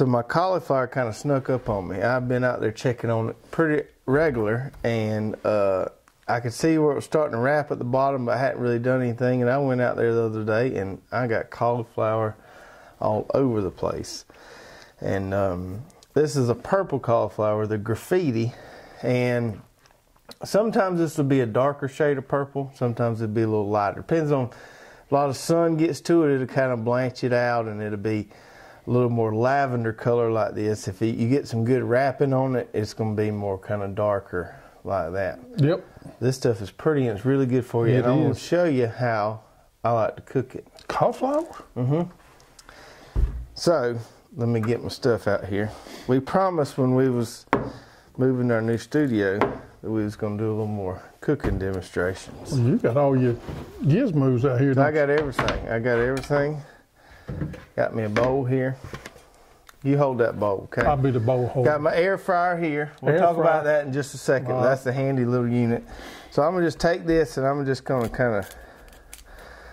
So my cauliflower kind of snuck up on me. I've been out there checking on it pretty regular, and I could see where it was starting to wrap at the bottom, but I hadn't really done anything. And I went out there the other day and I got cauliflower all over the place. And this is a purple cauliflower, the Graffiti. And sometimes this will be a darker shade of purple. Sometimes it'll be a little lighter. Depends on, a lot of sun gets to it, it'll kind of blanch it out and it'll be a little more lavender color like this. If you get some good wrapping on it, it's going to be more kind of darker like that. Yep. This stuff is pretty and it's really good for you. It and I want to show you how I like to cook it. Cauliflower? Mm-hmm. So let me get my stuff out here. We promised when we was moving our new studio that we was going to do a little more cooking demonstrations. Well, you got all your gizmos out here. I got everything. I got everything. Got me a bowl here. You hold that bowl, okay? I'll be the bowl holder. Got my air fryer here. We'll talk about that in just a second. Right. That's the handy little unit. So I'm going to just take this and I'm just going to kind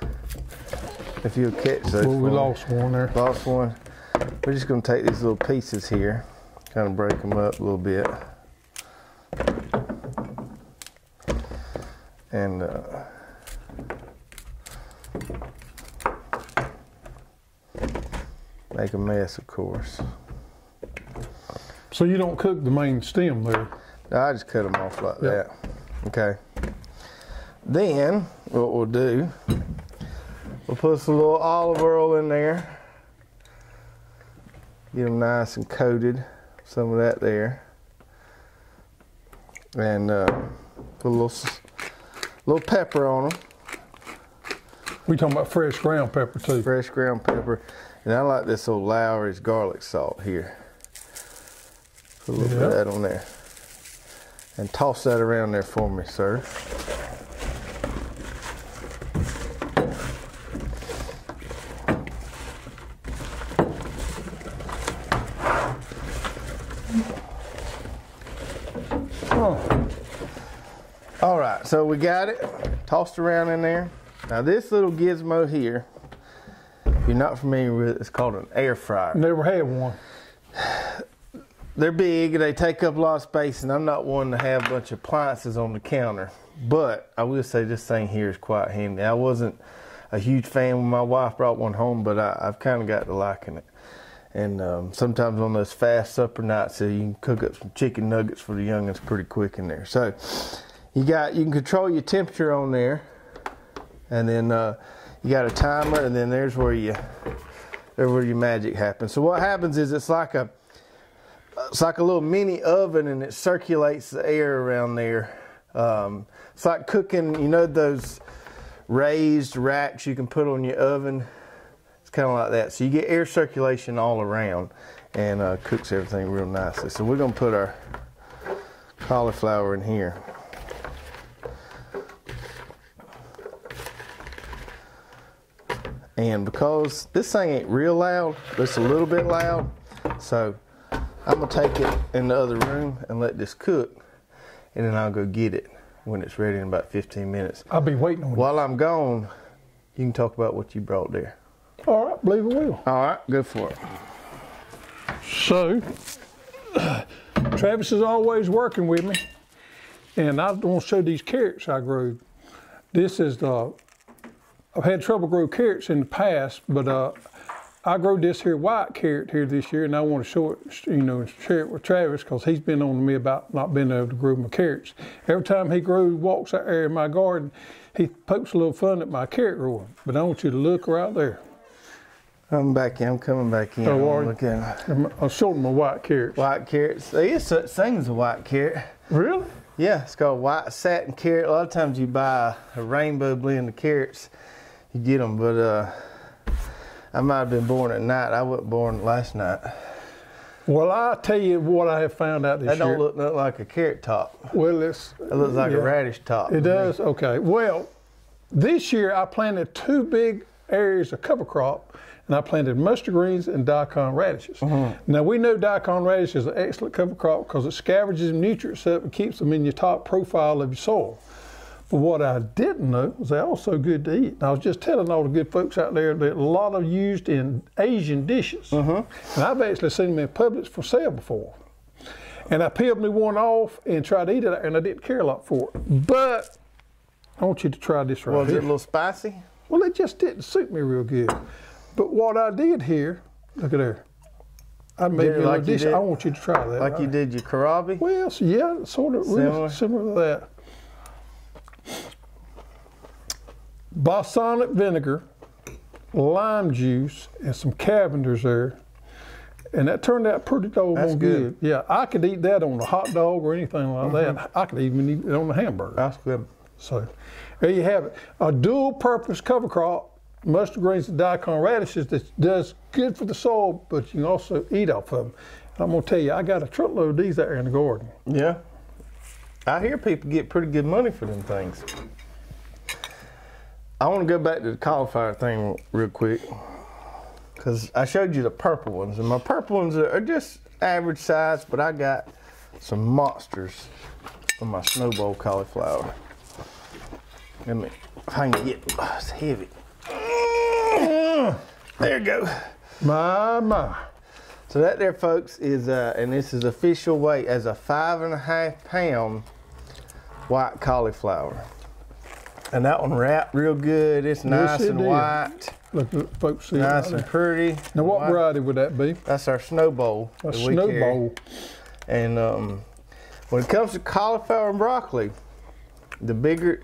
of, if you'll catch those. Well, we lost one there. Lost one. We're just going to take these little pieces here, kind of break them up a little bit. And make a mess, of course. So you don't cook the main stem there? No, I just cut them off like that. Okay. Then what we'll do, we'll put some little olive oil in there. Get them nice and coated. Some of that there. And put a little pepper on them. We talking about fresh ground pepper too? Fresh ground pepper. And I like this old Lowry's garlic salt here. Put a little bit of that on there. And toss that around there for me, sir. Oh. All right, so we got it tossed around in there. Now this little gizmo here, if you're not familiar with it, it's called an air fryer. Never had one. They're big, they take up a lot of space, and I'm not one to have a bunch of appliances on the counter. But I will say this thing here is quite handy. I wasn't a huge fan when my wife brought one home, but I've kind of got to liking it. And sometimes on those fast supper nights, so you can cook up some chicken nuggets for the youngins pretty quick in there. So you can control your temperature on there, and then you got a timer, and then there's where your magic happens. So what happens is it's like a little mini oven, and it circulates the air around there. It's like cooking, you know, those raised racks you can put on your oven. It's kind of like that. So you get air circulation all around, and cooks everything real nicely. So we're gonna put our cauliflower in here. And because this thing ain't real loud, but it's a little bit loud, so I'm gonna take it in the other room and let this cook, and then I'll go get it when it's ready in about 15 minutes. I'll be waiting on you. While I'm gone, you can talk about what you brought there. All right, believe it will. All right, go for it. So, Travis is always working with me, and I want to show these carrots I grew. This is the, I've had trouble growing carrots in the past, but I grew this here white carrot here this year, and I want to show it, you know, share it with Travis because he's been on to me about not being able to grow my carrots. Every time he walks out there in my garden, he pokes a little fun at my carrot growing. But I want you to look right there. I'm back in. I'm coming back in. So I'll show them my white carrots. White carrots. There is such thing as a white carrot. Really? Yeah, it's called white satin carrot. A lot of times you buy a rainbow blend of carrots. You get them, but I might have been born at night. I wasn't born last night. Well, I'll tell you what I have found out this year. That don't look nothing like a carrot top. Well, it looks like a radish top. It does? Okay. Well, this year I planted two big areas of cover crop, and I planted mustard greens and daikon radishes. Mm-hmm. Now, we know daikon radish is an excellent cover crop because it scavengers nutrients up and keeps them in your top profile of your soil. But what I didn't know was they are also good to eat. And I was just telling all the good folks out there that a lot are used in Asian dishes. And I've actually seen them in Publix for sale before. And I peeled me one off and tried to eat it, and I didn't care a lot for it. But I want you to try this right here. Was it a little spicy? Well, it just didn't suit me real good. But what I did here, look at there. I made me like a dish. I want you to try that. Like right? You did your karabi? Well, so yeah, sort of really similar to that. Balsamic vinegar, lime juice, and some Cavenders there. And that turned out pretty doggone good. Yeah, I could eat that on a hot dog or anything like that. I could even eat it on a hamburger. That's good. So there you have it. A dual-purpose cover crop, mustard greens and daikon radishes that does good for the soil, but you can also eat off of them. And I'm going to tell you, I got a truckload of these out there in the garden. Yeah. I hear people get pretty good money for them things. I want to go back to the cauliflower thing real quick, because I showed you the purple ones, and my purple ones are just average size, but I got some monsters from my Snowball cauliflower. Let me, if I can get, it's heavy. There you go. My, my. So that there, folks, is, and this is official weight as a 5.5 pound white cauliflower. And that one wrapped real good. It's nice and white. Look, folks, see nice and pretty. Now, what variety would that be? That's our Snowball. A Snowball. And when it comes to cauliflower and broccoli, the bigger,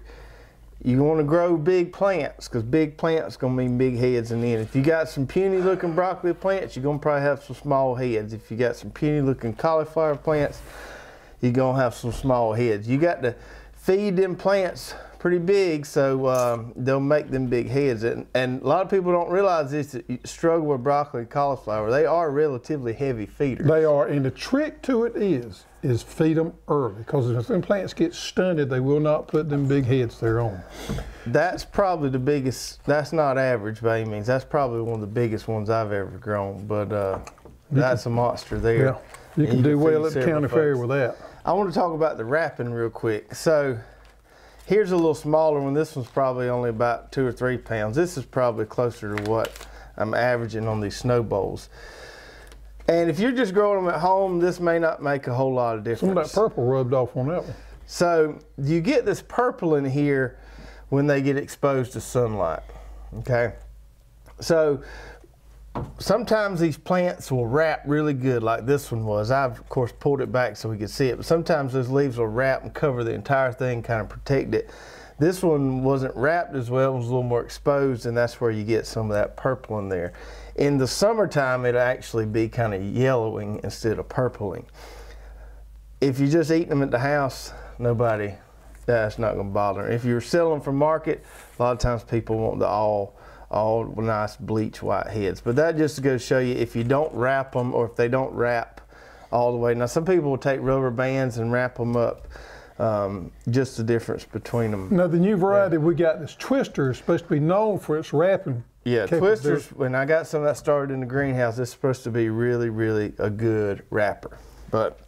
you want to grow big plants, because big plants gonna mean big heads in the end. If you got some puny looking broccoli plants, you're gonna probably have some small heads. If you got some puny looking cauliflower plants, you're gonna have some small heads. You got to feed them plants pretty big, so they'll make them big heads. And a lot of people don't realize this, that you struggle with broccoli and cauliflower. They are relatively heavy feeders. They are, and the trick to it is feed them early, because if them plants get stunted, they will not put them big heads there on. That's probably the biggest, that's not average by any means. That's probably one of the biggest ones I've ever grown, but that's a monster there. Yeah, you can do well at the county fair with that. I want to talk about the wrapping real quick. So, here's a little smaller one. This one's probably only about 2 or 3 pounds. This is probably closer to what I'm averaging on these Snowballs. And if you're just growing them at home, this may not make a whole lot of difference. Some of that purple rubbed off on that one. So you get this purple in here when they get exposed to sunlight, okay? So sometimes these plants will wrap really good, like this one was. I've, of course, pulled it back so we could see it, but sometimes those leaves will wrap and cover the entire thing, kind of protect it. This one wasn't wrapped as well, it was a little more exposed, and that's where you get some of that purple in there. In the summertime, it'll actually be kind of yellowing instead of purpling. If you're just eating them at the house, nobody, that's not going to bother. If you're selling for market, a lot of times people want the all nice bleach white heads. But that just goes to show you, if you don't wrap them, or if they don't wrap all the way. Now, some people will take rubber bands and wrap them up, just the difference between them. Now, the new variety we got, this Twister, is supposed to be known for its wrapping. Yeah, Twisters, when I got some of that started in the greenhouse, it's supposed to be really, really a good wrapper. But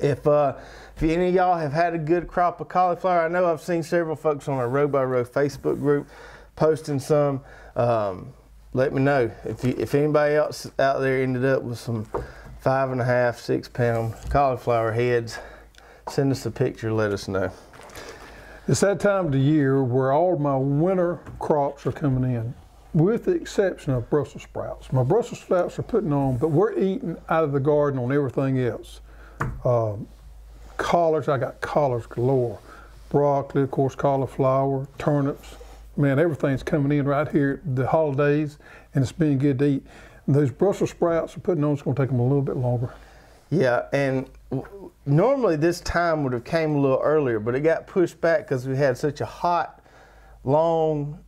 if any of y'all have had a good crop of cauliflower, I know I've seen several folks on our Row by Row Facebook group posting some. Let me know if anybody else out there ended up with some 5.5, 6 pound cauliflower heads. Send us a picture, let us know. It's that time of the year where all my winter crops are coming in, with the exception of Brussels sprouts. My Brussels sprouts are putting on, but we're eating out of the garden on everything else. Collards, I got collards galore. Broccoli, of course, cauliflower, turnips. Man, everything's coming in right here at the holidays, and it's been good to eat. And those Brussels sprouts are putting on, it's going to take them a little bit longer. Yeah, and normally this time would have came a little earlier, but it got pushed back because we had such a hot, long,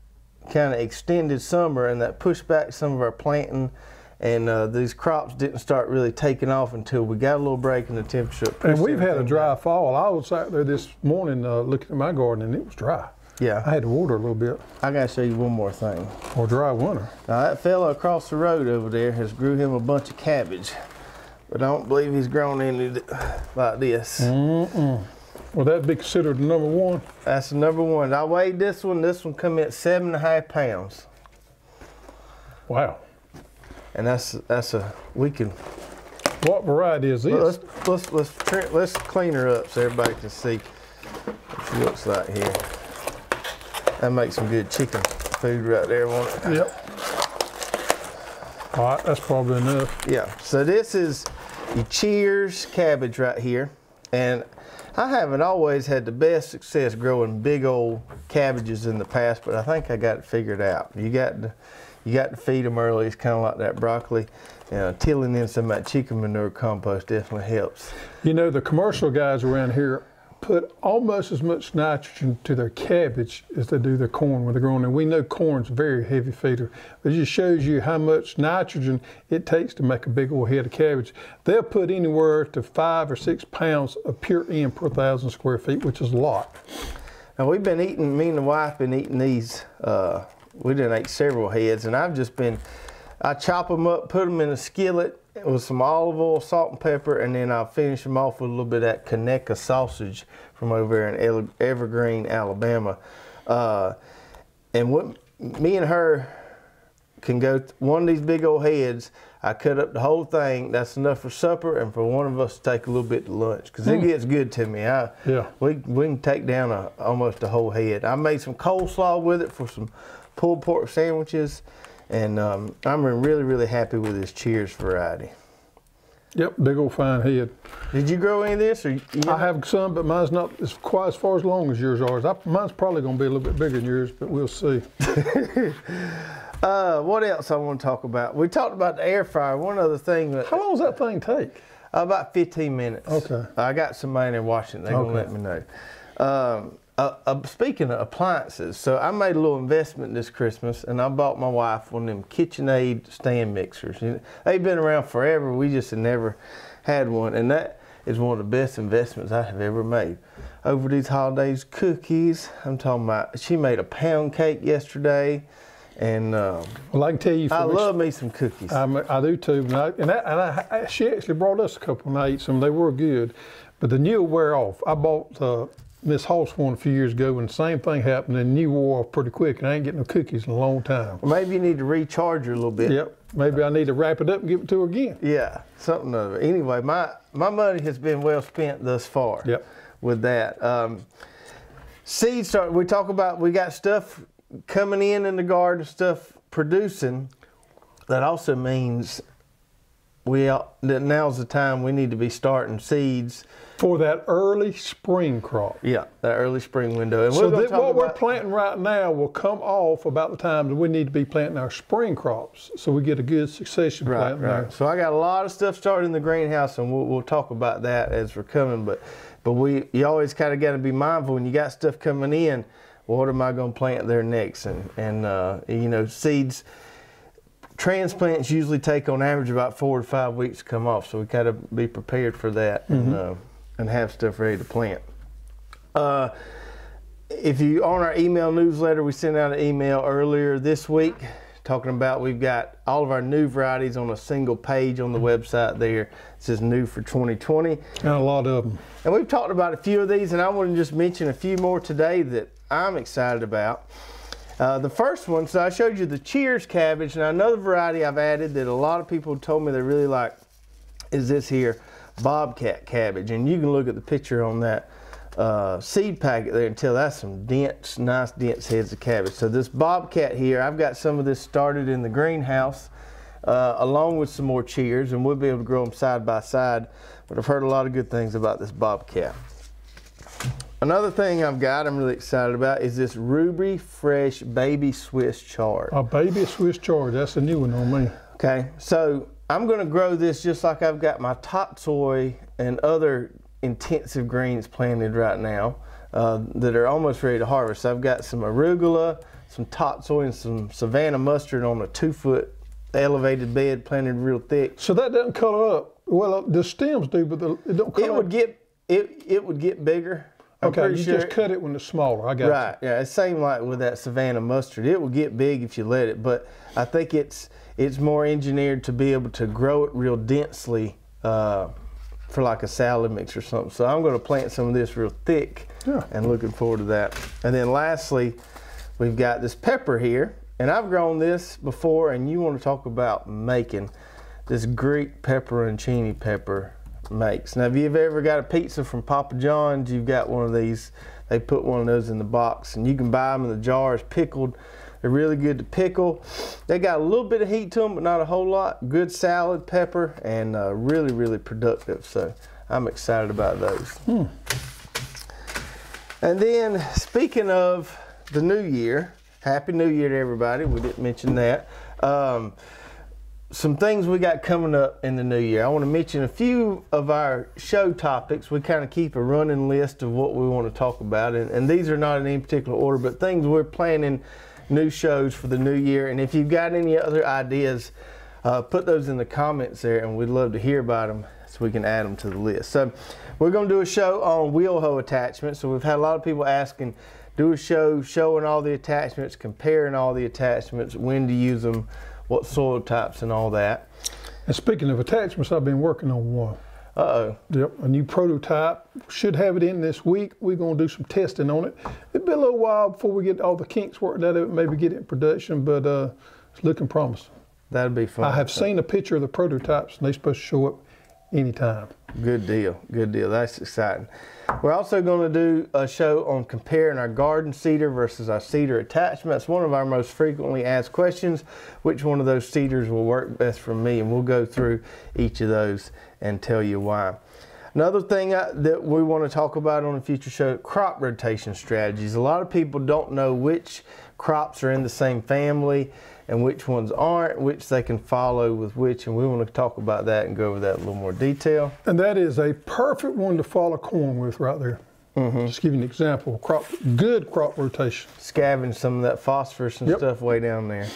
kind of extended summer, and that pushed back some of our planting, and these crops didn't start really taking off until we got a little break in the temperature. And we've had a dry fall. I was out there this morning looking at my garden, and it was dry. Yeah, I had to water a little bit. I gotta show you one more thing. Or dry winter. Now that fellow across the road over there has grew him a bunch of cabbage, but I don't believe he's grown any like this. Will that be considered number one? That's number one. I weighed this one come in at 7.5 pounds. Wow. And that's a, we can. What variety is this? Let's clean her up so everybody can see what she looks like here. That makes some good chicken food right there, won't it? Yep. All right, that's probably enough. Yeah, so this is your Cheers cabbage right here. And I haven't always had the best success growing big old cabbages in the past, but I think I got it figured out. You got to feed them early. It's kind of like that broccoli. You know, tilling in some of that chicken manure compost definitely helps. You know, the commercial guys around here put almost as much nitrogen to their cabbage as they do their corn when they're growing. And we know corn's a very heavy feeder. It just shows you how much nitrogen it takes to make a big old head of cabbage. They'll put anywhere to 5 or 6 pounds of pure N per 1,000 square feet, which is a lot. Now we've been eating, me and the wife been eating these, we done ate several heads, and I've just been, I chop them up, put them in a skillet with some olive oil, salt and pepper, and then I'll finish them off with a little bit of that Kaneka sausage from over there in Evergreen, Alabama. And what me and her can go, one of these big old heads, I cut up the whole thing. That's enough for supper and for one of us to take a little bit to lunch, because it gets good to me. We can take down almost a whole head. I made some coleslaw with it for some pulled pork sandwiches, and I'm really happy with this Cheers variety. Yep, big old fine head. Did you grow any of this? Or I have some, but mine's not quite as far as long as yours are. Mine's probably going to be a little bit bigger than yours, but we'll see. What else I want to talk about? We talked about the air fryer. One other thing. How long does that thing take? About 15 minutes. Okay. I got somebody in there watching. They're going to let me know. Speaking of appliances, so I made a little investment this Christmas, and I bought my wife one of them KitchenAid stand mixers. You know, they've been around forever. We just have never had one, and that is one of the best investments I have ever made. Over these holidays, cookies, I'm talking about, she made a pound cake yesterday, and I can tell you, I love me some cookies. I do too, and she actually brought us a couple, and I ate some. They were good, but the new wear off. I bought Miss Hoss won a few years ago, and the same thing happened, and you wore off pretty quick, and I ain't getting no cookies in a long time. Well, maybe you need to recharge her a little bit. Yep, maybe I need to wrap it up and give it to her again. Yeah, something of it. Anyway, my money has been well spent thus far. Yep. With that. Seeds start, we talk about, we got stuff coming in the garden, stuff producing. That also means that now's the time we need to be starting seeds for that early spring crop. Yeah, that early spring window. And so what we're planting right now will come off about the time that we need to be planting our spring crops, so we get a good succession planting there. So I got a lot of stuff started in the greenhouse, and we'll talk about that as we're coming. But you always kind of got to be mindful when you got stuff coming in. What am I going to plant there next? And you know, seeds. Transplants usually take on average about 4 to 5 weeks to come off, so we gotta be prepared for that. And have stuff ready to plant. If you on our email newsletter, we sent out an email earlier this week talking about we've got all of our new varieties on a single page on the website there. It says new for 2020. And a lot of them. And we've talked about a few of these, and I want to just mention a few more today that I'm excited about. The first one, so I showed you the Cheers cabbage. Now another variety I've added that a lot of people told me they really like is this here Bobcat cabbage. And you can look at the picture on that seed packet there and tell that's some dense, nice dense heads of cabbage. So this Bobcat here, I've got some of this started in the greenhouse along with some more Cheers, and we'll be able to grow them side by side. But I've heard a lot of good things about this Bobcat. Another thing I've got I'm really excited about is this Ruby Fresh Baby Swiss chard. A baby Swiss chard, that's a new one on me. Okay, so I'm gonna grow this just like I've got my Totsoy and other intensive greens planted right now that are almost ready to harvest. I've got some arugula, some Totsoy, and some Savannah mustard on a 2-foot elevated bed planted real thick. So that doesn't color up? Well, the stems do, but it don't color up. It would get bigger. Okay, you just cut it when it's smaller. I got right, you. Yeah, it's same like with that Savannah mustard. It will get big if you let it, but I think it's more engineered to be able to grow it real densely for like a salad mix or something. So I'm going to plant some of this real thick, and looking forward to that. And then lastly, we've got this pepper here, and I've grown this before, and you want to talk about making this Greek pepperoncini pepper makes. Now, if you've ever got a pizza from Papa John's, you've got one of these. They put one of those in the box, and you can buy them in the jars pickled. They're really good to pickle. They got a little bit of heat to them, but not a whole lot. Good salad, pepper, and really, really productive. So I'm excited about those. And then, speaking of the new year, Happy New Year to everybody. We didn't mention that. Some things we got coming up in the new year. I want to mention a few of our show topics. We kind of keep a running list of what we want to talk about, and these are not in any particular order, but things we're planning, new shows for the new year. And if you've got any other ideas, put those in the comments there, and we'd love to hear about them so we can add them to the list. So we're going to do a show on wheel hoe attachments. So we've had a lot of people asking, do a show showing all the attachments, comparing all the attachments, when to use them, what soil types and all that. And speaking of attachments, I've been working on one. Yep, a new prototype. Should have it in this week. We're going to do some testing on it. It'll be a little while before we get all the kinks worked out of it, maybe get it in production, but it's looking promising. That'd be fun. I have seen a picture of the prototypes, and they're supposed to show up anytime. Good deal, good deal. That's exciting. We're also going to do a show on comparing our garden cedar versus our cedar attachments. One of our most frequently asked questions, which one of those cedars will work best for me? And we'll go through each of those and tell you why. Another thing that we want to talk about on a future show, crop rotation strategies. A lot of people don't know which crops are in the same family and which ones aren't, which they can follow with which, and we want to talk about that and go over that in a little more detail. And that is a perfect one to follow corn with right there. Just give you an example, good crop rotation. Scavenge some of that phosphorus and stuff way down there.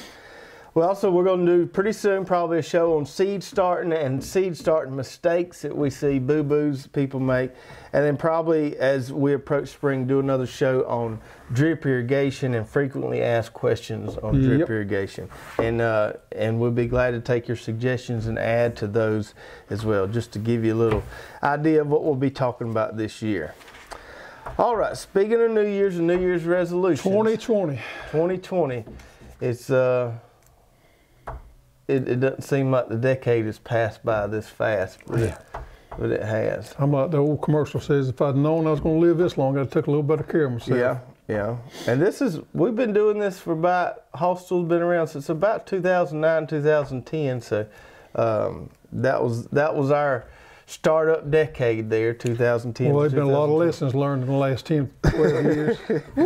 Well, also, we're going to do pretty soon probably a show on seed starting and seed starting mistakes that we see, boo-boos people make. And then probably as we approach spring, do another show on drip irrigation and frequently asked questions on drip irrigation. And we'll be glad to take your suggestions and add to those as well, just to give you a little idea of what we'll be talking about this year. All right, speaking of New Year's and New Year's resolutions. 2020. It's... It doesn't seem like the decade has passed by this fast, but, but it has. I'm like the old commercial says, if I'd known I was going to live this long, I'd have took a little better care of myself. Yeah. And this is, we've been doing this for about, Hostel's been around since about 2009, 2010. So that was our startup decade there, 2010. Well, there's been a lot of lessons learned in the last 10, 12 years.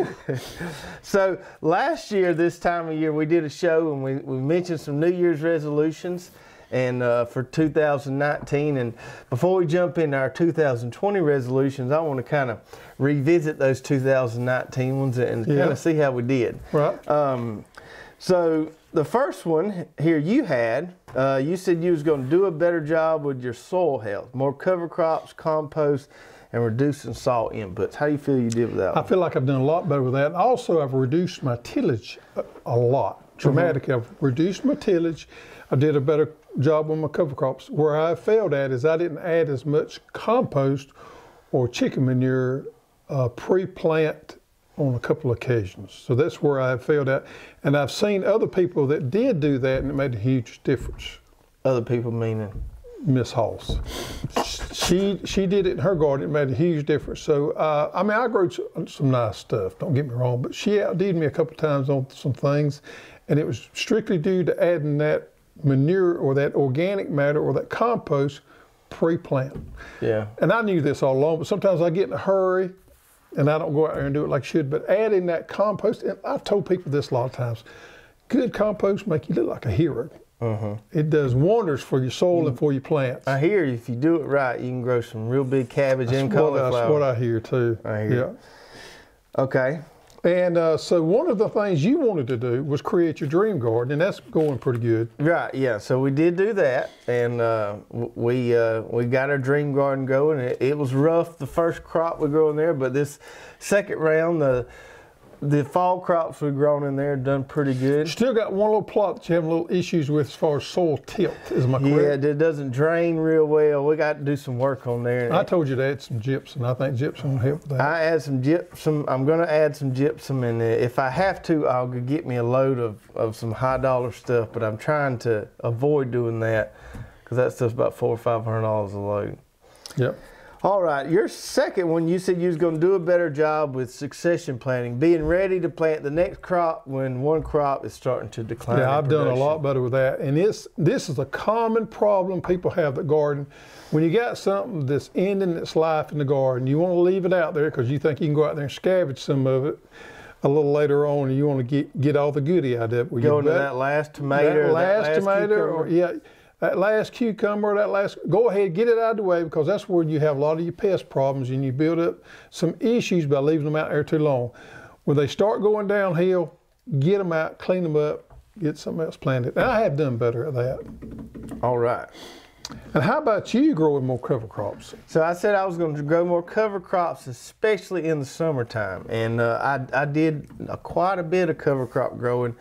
So last year, this time of year, we did a show and we mentioned some New Year's resolutions and for 2019. And before we jump into our 2020 resolutions, I want to kind of revisit those 2019 ones and kind of see how we did. Right. So the first one here you had, you said you was going to do a better job with your soil health, more cover crops, compost, and reducing salt inputs. How do you feel you did with that one? I feel like I've done a lot better with that. Also, I've reduced my tillage a lot, dramatically. I've reduced my tillage. I did a better job with my cover crops. Where I failed at is I didn't add as much compost or chicken manure pre-plant on a couple of occasions. So that's where I failed at. And I've seen other people that did do that, and it made a huge difference. Other people meaning? Miss Hoss. She did it in her garden. It made a huge difference. So, I mean, I grow some nice stuff, don't get me wrong, but she outdid me a couple of times on some things, and it was strictly due to adding that manure or that organic matter or that compost pre-plant. Yeah. And I knew this all along, but sometimes I get in a hurry, and I don't go out there and do it like I should, but adding that compost, and I've told people this a lot of times, good compost make you look like a hero. It does wonders for your soil and for your plants. I hear if you do it right, you can grow some real big cabbage and cauliflower. That's what I hear too. Okay. And so one of the things you wanted to do was create your dream garden, and that's going pretty good. Right, yeah, so we did do that, and we got our dream garden going. It was rough, the first crop we grew in there, but this second round, The fall crops we've grown in there done pretty good. Still got one little plot that you have little issues with as far as soil tilt, is my correct? Yeah, it doesn't drain real well. We got to do some work on there. I told you to add some gypsum. I think gypsum will help that. I add some gypsum. I'm going to add some gypsum in there. If I have to, I'll get me a load of some high-dollar stuff, but I'm trying to avoid doing that because that stuff's about $400 or $500 a load. Yep. All right, your second one, you said you was going to do a better job with succession planning, being ready to plant the next crop when one crop is starting to decline. Yeah, I've done a lot better with that. And this is a common problem people have that garden. When you got something that's ending its life in the garden, you want to leave it out there because you think you can go out there and scavenge some of it a little later on, and you want to get all the goodie out of it. Well, going to that last tomato, or yeah. That last cucumber, go ahead, get it out of the way, because that's where you have a lot of your pest problems and you build up some issues by leaving them out there too long. When they start going downhill, get them out, clean them up, get something else planted. And I have done better at that. All right. And how about you growing more cover crops? So I said I was going to grow more cover crops, especially in the summertime. And I did quite a bit of cover crop growing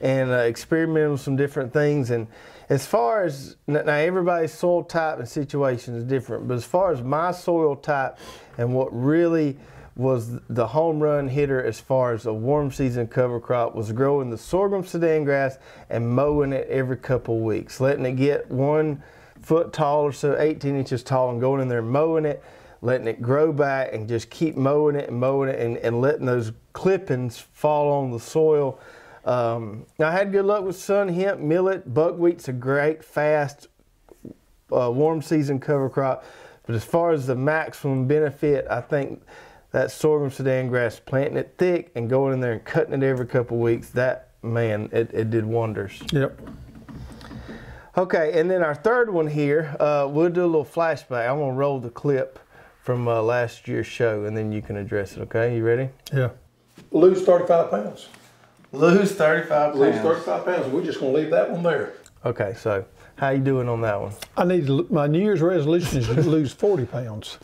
and experimented with some different things. And as far as, now everybody's soil type and situation is different, but as far as my soil type and what really was the home run hitter as far as a warm season cover crop was growing the sorghum Sudan grass and mowing it every couple weeks, letting it get 1 foot tall or so, 18 inches tall, and going in there mowing it, letting it grow back, and just keep mowing it and letting those clippings fall on the soil. I had good luck with sun hemp, millet, buckwheat's a great fast warm season cover crop, but as far as the maximum benefit, I think that sorghum Sudan grass, planting it thick and going in there and cutting it every couple weeks, that, man, it did wonders. Yep. Okay, and then our third one here, we'll do a little flashback. I'm gonna roll the clip from last year's show and then you can address it, okay? You ready? Yeah. Lose 35 pounds. Lose 35 pounds. Lose 35 pounds. We're just going to leave that one there. Okay, so how you doing on that one? I need to, my New Year's resolution is to lose 40 pounds.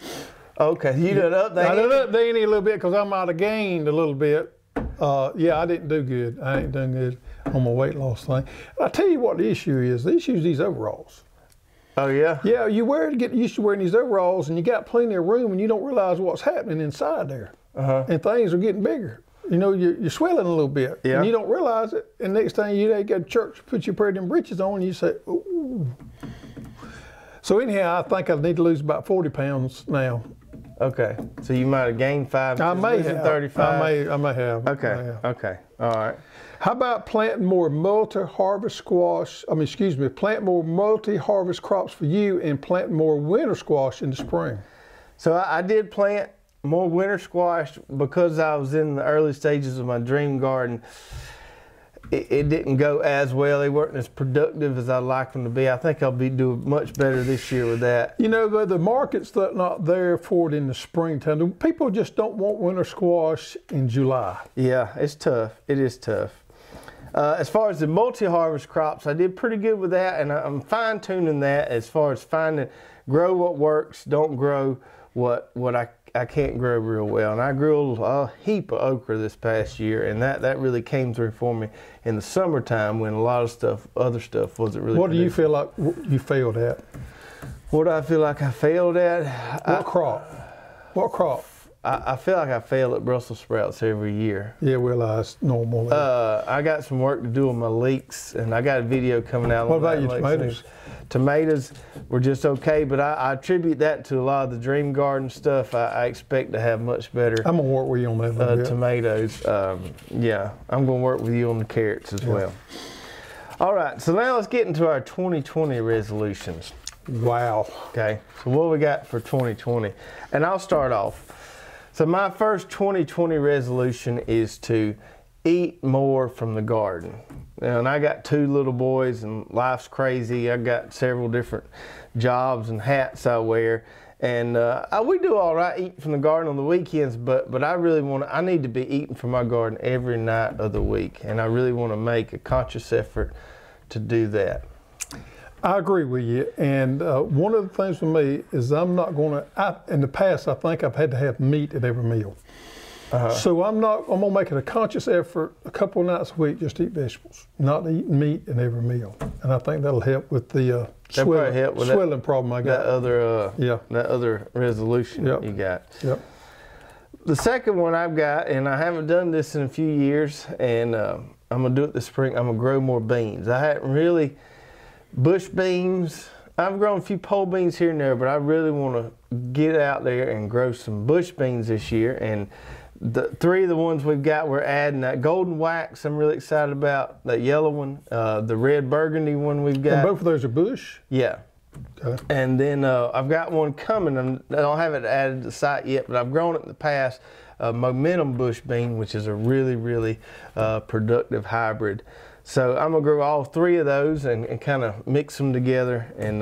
Okay, you done up there? I done up there a little bit because I might have gained a little bit. Yeah, I didn't do good. I ain't done good on my weight loss thing. I tell you what the issue is. The issue is these overalls. Oh, yeah? Yeah, you get used to wearing these overalls, and you got plenty of room, and you don't realize what's happening inside there. Uh-huh. And things are getting bigger. You know, you're swelling a little bit, yeah, and you don't realize it. And next thing you go to church, put your prayer them breeches on, and you say, ooh. So anyhow, I think I need to lose about 40 pounds now. Okay, so you might have gained 5. I may have 35. I may have. Okay. I may have. Okay. All right. How about planting more multi-harvest squash? I mean, excuse me, plant more multi-harvest crops for you, and plant more winter squash in the spring. So I did plant more winter squash because I was in the early stages of my dream garden. It didn't go as well. They weren't as productive as I'd like them to be. I think I'll be doing much better this year with that. You know, the market's not there for it in the springtime. People just don't want winter squash in July. Yeah, it's tough. It is tough. As far as the multi-harvest crops, I did pretty good with that, and I'm fine-tuning that as far as finding, grow what works, don't grow what I can't grow real well. And I grew a heap of okra this past year, and that really came through for me in the summertime when a lot of stuff, other stuff wasn't really. What do you feel like you failed at? What do I feel like I failed at? What crop? I feel like I fail at Brussels sprouts every year. Yeah, well, that's normal. I got some work to do on my leeks, and I got a video coming out. What about your tomatoes? Tomatoes were just okay, but I attribute that to a lot of the dream garden stuff. I expect to have much better. I'm going to work with you on that tomatoes. Yeah, I'm going to work with you on the carrots as well. All right, so now let's get into our 2020 resolutions. Wow. Okay, so what we got for 2020? And I'll start off. So my first 2020 resolution is to eat more from the garden. And I got 2 little boys and life's crazy. I got several different jobs and hats I wear. And we do all right eating from the garden on the weekends, but I really I need to be eating from my garden every night of the week. And I really want to make a conscious effort to do that. I agree with you, and one of the things for me is I'm not going to, in the past I think I've had to have meat at every meal. So I'm gonna make it a conscious effort a couple of nights a week just to eat vegetables, not to eat meat in every meal, and I think that'll help with the swelling problem I got. That other that other resolution you got. Yep. The second one I've got, and I haven't done this in a few years, and I'm gonna do it this spring. I'm gonna grow more beans. I hadn't really bush beans. I've grown a few pole beans here and there, but I really want to get out there and grow some bush beans this year. And the three of the ones we've got, we're adding that golden wax. I'm really excited about that yellow one, the red burgundy one we've got. And both of those are bush? Yeah. Okay. And then I've got one coming. I don't have it added to the site yet, but I've grown it in the past. Momentum bush bean, which is a really, really productive hybrid. So I'm gonna grow all three of those and kind of mix them together and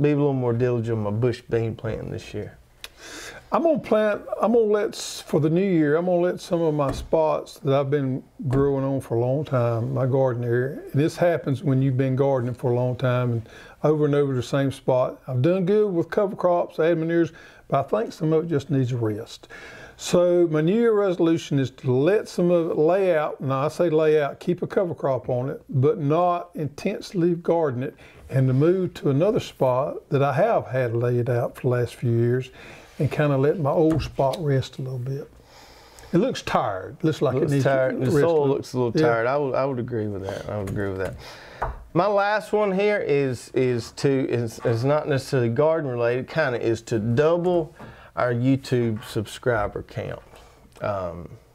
be a little more diligent on my bush bean planting this year. For the new year, I'm gonna let some of my spots that I've been growing on for a long time, my garden area. This happens when you've been gardening for a long time and over the same spot. I've done good with cover crops, add manures, but I think some of it just needs a rest. So my New Year resolution is to let some of it lay out. Now I say lay out, keep a cover crop on it, but not intensely garden it, and to move to another spot that I have had laid out for the last few years and kind of let my old spot rest a little bit. It looks tired. It looks like it needs tired. The soil looks a little tired. I would agree with that. I would agree with that. My last one here is not necessarily garden related, kind of is to double our YouTube subscriber count.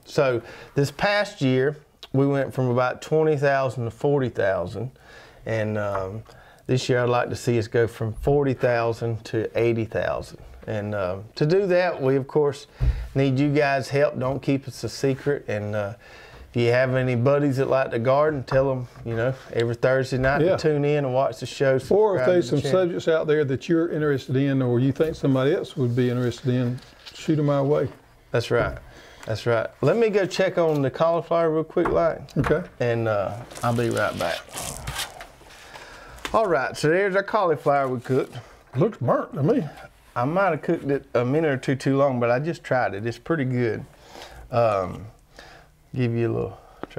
So this past year, we went from about 20,000 to 40,000. And this year I'd like to see us go from 40,000 to 80,000. And to do that, we of course need you guys' help. Don't keep us a secret. And if you have any buddies that like to garden, tell them, you know, every Thursday night to tune in and watch the show. Or if there's some subjects out there that you're interested in or you think somebody else would be interested in, shoot them our way. That's right. That's right. Let me go check on the cauliflower real quick, like. Okay. And I'll be right back. All right, so there's our cauliflower we cooked. Looks burnt to me. I might have cooked it a minute or two too long, but I just tried it. It's pretty good. Give you a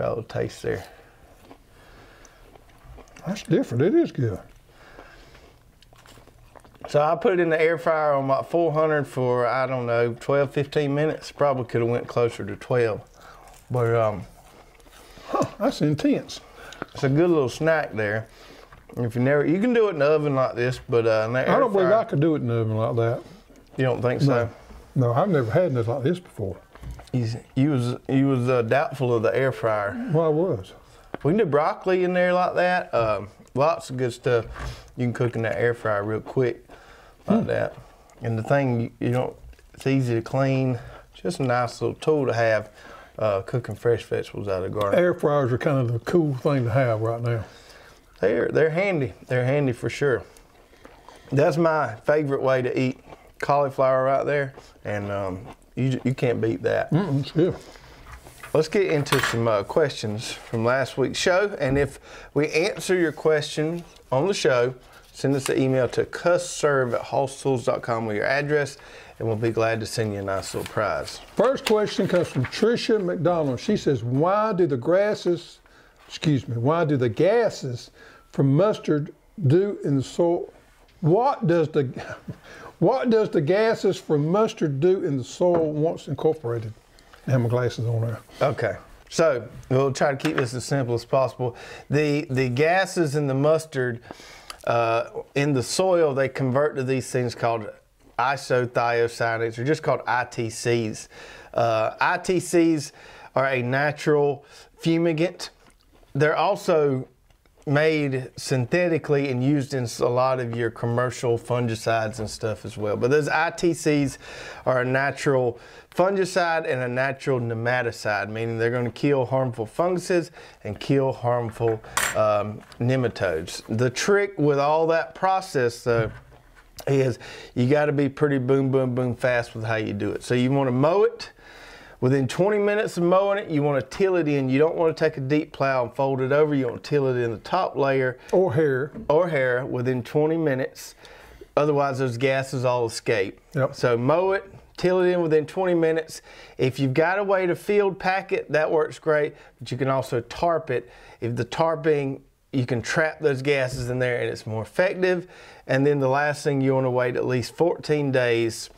little taste there. That's different. It is good. So I put it in the air fryer on about 400 for, I don't know, 12, 15 minutes. Probably could have went closer to 12. But that's intense. It's a good little snack there. If you never, you can do it in the oven like this, but I don't believe I could do it in the oven like that. You don't think so? No, I've never had nothing like this before. You was doubtful of the air fryer. Well, I was. We can do broccoli in there like that. Lots of good stuff you can cook in that air fryer real quick like that. And the thing you don't, it's easy to clean. Just a nice little tool to have cooking fresh vegetables out of the garden. Air fryers are kind of the cool thing to have right now. They're handy. They're handy for sure. That's my favorite way to eat cauliflower right there, and you can't beat that. It's good. Let's get into some questions from last week's show, and if we answer your question on the show, send us an email to custserve@hosstools.com with your address, and we'll be glad to send you a nice little prize. First question comes from Tricia McDonald. She says, why do the gases from mustard do in the soil? What does the gases from mustard do in the soil once incorporated? I have my glasses on there. Okay, so we'll try to keep this as simple as possible. The gases in the mustard in the soil, they convert to these things called isothiocyanates, or just called ITCs. ITCs are a natural fumigant. They're also made synthetically and used in a lot of your commercial fungicides and stuff as well. But those ITCs are a natural fungicide and a natural nematicide, meaning they're going to kill harmful funguses and kill harmful nematodes. The trick with all that process, though, is you got to be pretty boom, boom, boom fast with how you do it. So you want to mow it. Within 20 minutes of mowing it, you want to till it in. You don't want to take a deep plow and fold it over. You want to till it in the top layer. Or hair. Or hair within 20 minutes. Otherwise, those gases all escape. Yep. So mow it, till it in within 20 minutes. If you've got a way to field pack it, that works great, but you can also tarp it. If the tarping, you can trap those gases in there and it's more effective. And then the last thing, you want to wait at least 14 days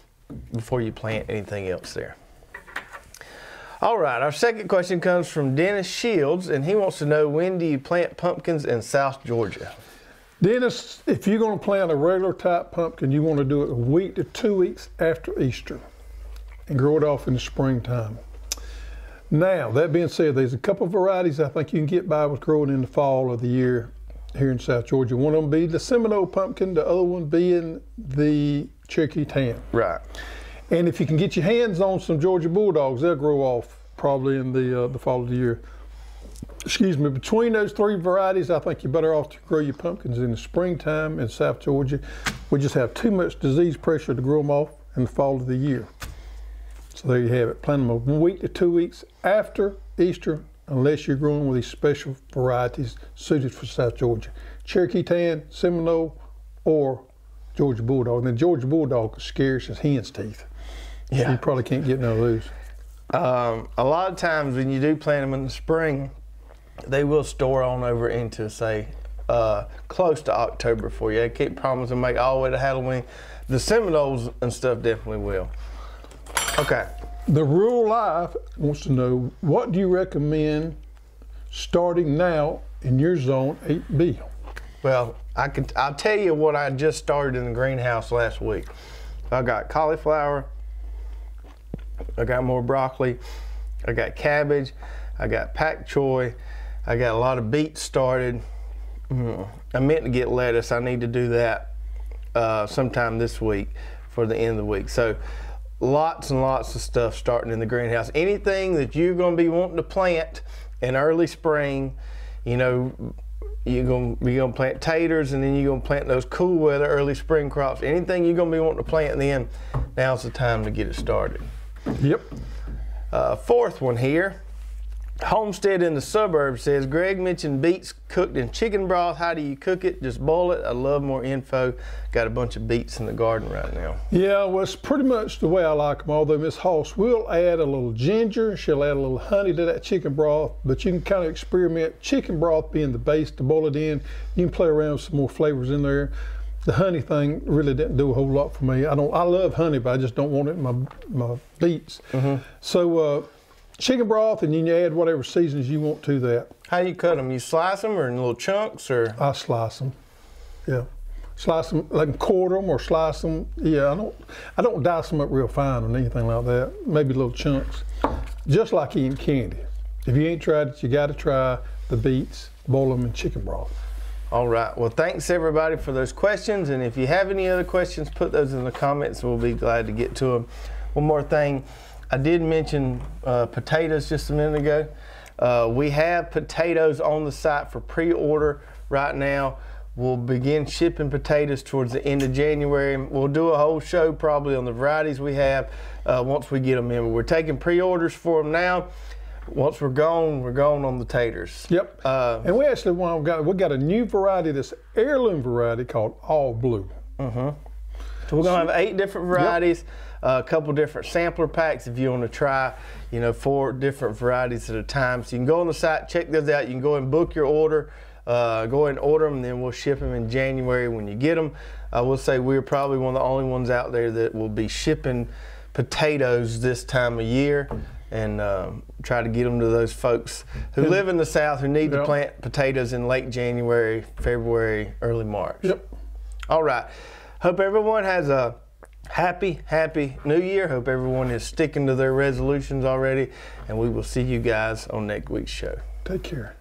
before you plant anything else there. All right, our second question comes from Dennis Shields, and he wants to know, when do you plant pumpkins in South Georgia? Dennis, if you're going to plant a regular type pumpkin, you want to do it a week to 2 weeks after Easter and grow it off in the springtime. Now, that being said, there's a couple of varieties I think you can get by with growing in the fall of the year here in South Georgia. One of them be the Seminole pumpkin, the other one being the Cherokee Tam. Right. And if you can get your hands on some Georgia Bulldogs, they'll grow off probably in the fall of the year. Excuse me, between those three varieties, I think you're better off to grow your pumpkins in the springtime in South Georgia. We just have too much disease pressure to grow them off in the fall of the year. So there you have it. Plant them a week to 2 weeks after Easter, unless you're growing with these special varieties suited for South Georgia. Cherokee Tan, Seminole, or Georgia Bulldog. And the Georgia Bulldog is scarce as hen's teeth. Yeah. So you probably can't get none of those. A lot of times when you do plant them in the spring, they will store on over into, say, close to October for you. I can't promise they'll make all the way to Halloween. The Seminoles and stuff definitely will. Okay. The Rural Life wants to know, what do you recommend starting now in your Zone 8B? Well, I'll tell you what I just started in the greenhouse last week. I got cauliflower. I got more broccoli. I got cabbage. I got pak choy. I got a lot of beets started. I meant to get lettuce. I need to do that sometime this week for the end of the week. So lots and lots of stuff starting in the greenhouse. Anything that you're going to be wanting to plant in early spring, you know, you're going to plant taters, and then you're going to plant those cool weather early spring crops. Anything you're going to be wanting to plant then, now's the time to get it started. Yep. Fourth one here. Homestead in the Suburbs says, Greg mentioned beets cooked in chicken broth. How do you cook it? Just boil it. I'd love more info. Got a bunch of beets in the garden right now. Yeah, well, it's pretty much the way I like them, although Miss Hoss will add a little ginger. She'll add a little honey to that chicken broth, but you can kind of experiment. Chicken broth being the base to boil it in. You can play around with some more flavors in there. The honey thing really didn't do a whole lot for me. I love honey, but I just don't want it in my beets. So chicken broth, and you can add whatever seasons you want to that. How do you cut them? You slice them, or in little chunks, or? I slice them. Yeah, slice them, like quarter them or slice them. Yeah, I don't dice them up real fine or anything like that. Maybe little chunks, just like eating candy. If you ain't tried it, you got to try the beets. Boil them in chicken broth. All right, well, thanks everybody for those questions, and if you have any other questions, put those in the comments. We'll be glad to get to them. One more thing, I did mention potatoes just a minute ago. We have potatoes on the site for pre-order right now. We'll begin shipping potatoes towards the end of January. We'll do a whole show probably on the varieties we have once we get them in. We're taking pre-orders for them now. Once we're gone on the taters. Yep. And we actually we got a new variety, this heirloom variety called All Blue. So we're gonna have 8 different varieties, a couple different sampler packs if you want to try, you know, 4 different varieties at a time. So you can go on the site, check those out. You can go and book your order, go ahead and order them, and then we'll ship them in January when you get them. I will say we're probably one of the only ones out there that will be shipping potatoes this time of year, and try to get them to those folks who live in the South who need to plant potatoes in late January, February, early March. All right. Hope everyone has a happy, happy new year. Hope everyone is sticking to their resolutions already, and we will see you guys on next week's show. Take care.